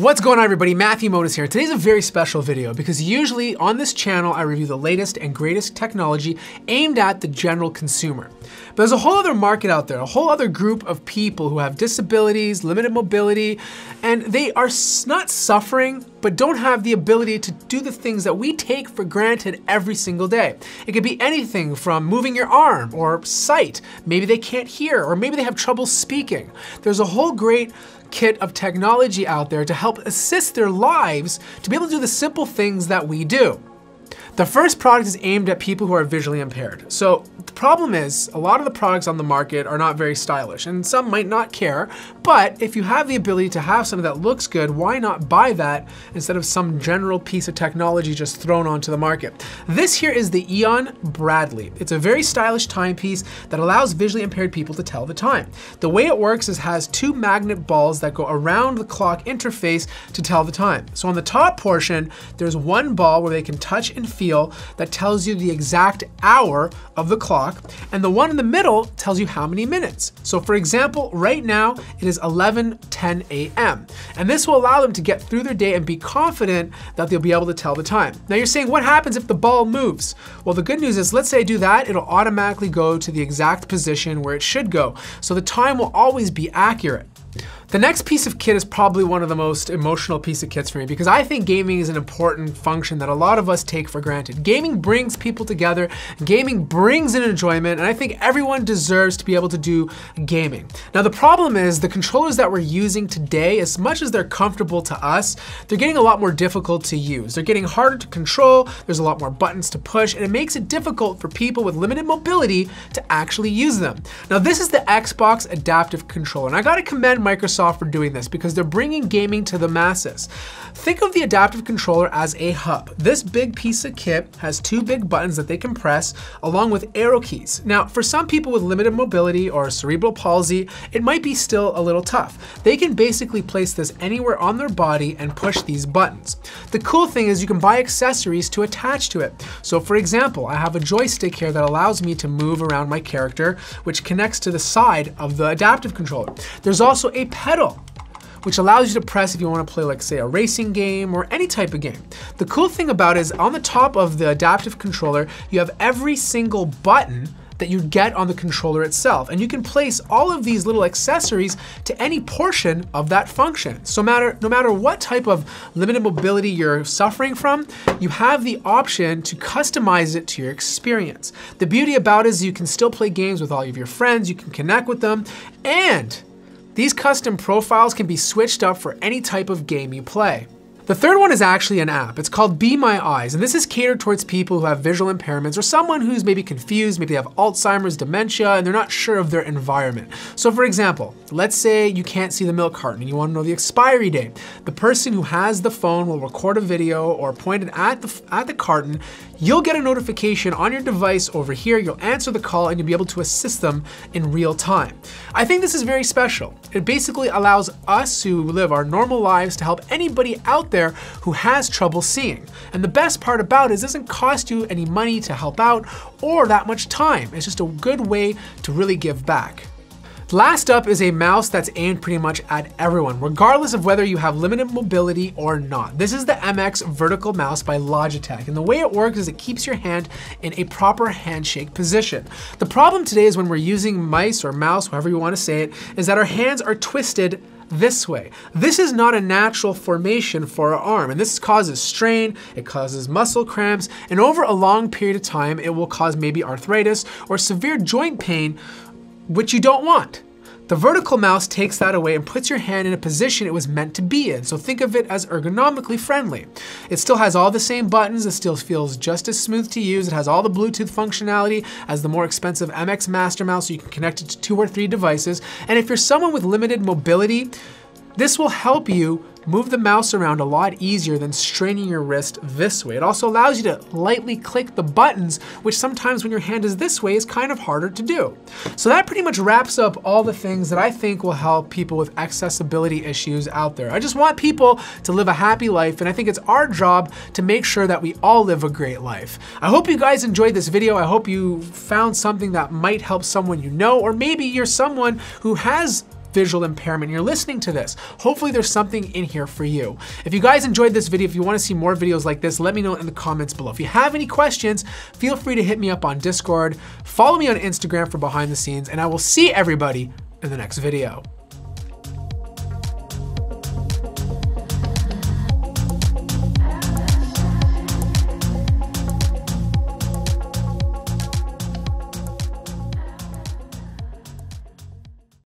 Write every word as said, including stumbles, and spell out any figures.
What's going on, everybody? Matthew Moniz here. Today's a very special video because usually on this channel, I review the latest and greatest technology aimed at the general consumer. But there's a whole other market out there, a whole other group of people who have disabilities, limited mobility, and they are not suffering, but don't have the ability to do the things that we take for granted every single day. It could be anything from moving your arm or sight. Maybe they can't hear, or maybe they have trouble speaking. There's a whole great kit of technology out there to help assist their lives to be able to do the simple things that we do. The first product is aimed at people who are visually impaired. So the problem is a lot of the products on the market are not very stylish and some might not care, but if you have the ability to have something that looks good, why not buy that instead of some general piece of technology just thrown onto the market? This here is the Eone Bradley. It's a very stylish timepiece that allows visually impaired people to tell the time. The way it works is it has two magnet balls that go around the clock interface to tell the time. So on the top portion, there's one ball where they can touch and feel that tells you the exact hour of the clock, and the one in the middle tells you how many minutes. So for example, right now it is eleven ten a m and this will allow them to get through their day and be confident that they'll be able to tell the time. Now you're saying, what happens if the ball moves? Well, the good news is, let's say I do that, it'll automatically go to the exact position where it should go. So the time will always be accurate. The next piece of kit is probably one of the most emotional piece of kits for me because I think gaming is an important function that a lot of us take for granted. Gaming brings people together, gaming brings in enjoyment, and I think everyone deserves to be able to do gaming. Now the problem is the controllers that we're using today, as much as they're comfortable to us, they're getting a lot more difficult to use. They're getting harder to control, there's a lot more buttons to push, and it makes it difficult for people with limited mobility to actually use them. Now this is the Xbox Adaptive Controller, and I gotta commend Microsoft for doing this because they're bringing gaming to the masses. Think of the adaptive controller as a hub. This big piece of kit has two big buttons that they can press along with arrow keys. Now, for some people with limited mobility or cerebral palsy, it might be still a little tough. They can basically place this anywhere on their body and push these buttons. The cool thing is you can buy accessories to attach to it. So for example, I have a joystick here that allows me to move around my character, which connects to the side of the adaptive controller. There's also a pedal pedal, which allows you to press if you want to play, like say, a racing game or any type of game. The cool thing about it is on the top of the adaptive controller, you have every single button that you get on the controller itself. And you can place all of these little accessories to any portion of that function. So matter, no matter what type of limited mobility you're suffering from, you have the option to customize it to your experience. The beauty about it is you can still play games with all of your friends, you can connect with them, and these custom profiles can be switched up for any type of game you play. The third one is actually an app. It's called Be My Eyes, and this is catered towards people who have visual impairments or someone who's maybe confused, maybe they have Alzheimer's, dementia, and they're not sure of their environment. So for example, let's say you can't see the milk carton and you want to know the expiry date. The person who has the phone will record a video or point it at the, at the carton. You'll get a notification on your device over here, you'll answer the call, and you'll be able to assist them in real time. I think this is very special. It basically allows us who live our normal lives to help anybody out there who has trouble seeing. And the best part about it is it doesn't cost you any money to help out or that much time. It's just a good way to really give back. Last up is a mouse that's aimed pretty much at everyone, regardless of whether you have limited mobility or not. This is the M X Vertical mouse by Logitech, and the way it works is it keeps your hand in a proper handshake position. The problem today is when we're using mice or mouse, however you want to say it, is that our hands are twisted this way. This is not a natural formation for our arm, and this causes strain, it causes muscle cramps, and over a long period of time, it will cause maybe arthritis or severe joint pain, which you don't want. The vertical mouse takes that away and puts your hand in a position it was meant to be in, so think of it as ergonomically friendly. It still has all the same buttons, it still feels just as smooth to use, it has all the Bluetooth functionality as the more expensive M X Master mouse, so you can connect it to two or three devices, and if you're someone with limited mobility, this will help you move the mouse around a lot easier than straining your wrist this way. It also allows you to lightly click the buttons, which sometimes when your hand is this way is kind of harder to do. So that pretty much wraps up all the things that I think will help people with accessibility issues out there. I just want people to live a happy life, and I think it's our job to make sure that we all live a great life. I hope you guys enjoyed this video. I hope you found something that might help someone you know, or maybe you're someone who has visual impairment, you're listening to this. Hopefully there's something in here for you. If you guys enjoyed this video, if you want to see more videos like this, let me know in the comments below. If you have any questions, feel free to hit me up on Discord, follow me on Instagram for behind the scenes, and I will see everybody in the next video.